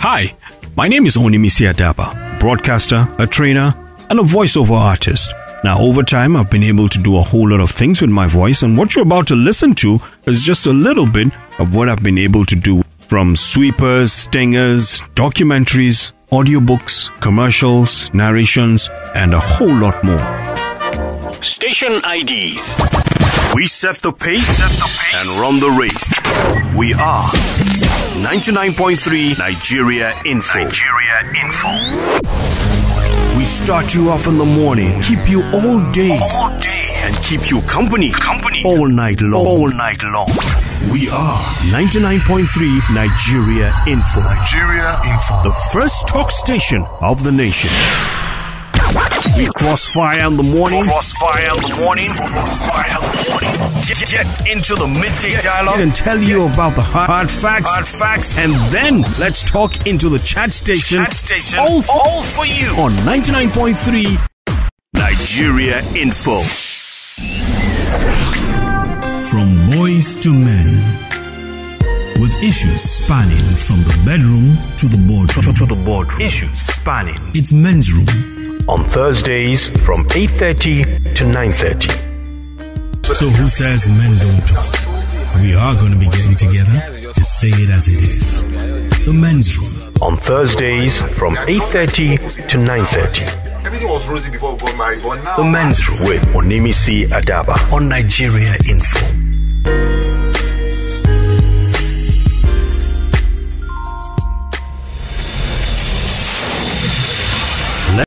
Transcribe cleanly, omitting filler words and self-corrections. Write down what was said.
Hi, my name is Onimisi Adaba, broadcaster, a trainer, and a voiceover artist. Now, over time, I've been able to do a whole lot of things with my voice, and what you're about to listen to is just a little bit of what I've been able to do, from sweepers, stingers, documentaries, audiobooks, commercials, narrations, and a whole lot more. Station IDs. We set the pace and run the race. We are 99.3 Nigeria Info. We start you off in the morning, keep you all day, and keep you company all night long. We are 99.3 Nigeria Info, the first talk station of the nation. We crossfire in the morning. Get into the midday dialogue and tell you about the hard facts, and then let's talk into the chat station. All for you on 99.3 Nigeria Info. From boys to men, with issues spanning from the bedroom to the boardroom. It's Men's Room, on Thursdays from 8:30 to 9:30. So who says men don't talk? We are going to be getting together to say it as it is. The Men's Room, on Thursdays from 8:30 to 9:30. Everything was rosy before we got married, but now... The Men's Room with Onimisi Adaba on Nigeria Info.